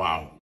Wow.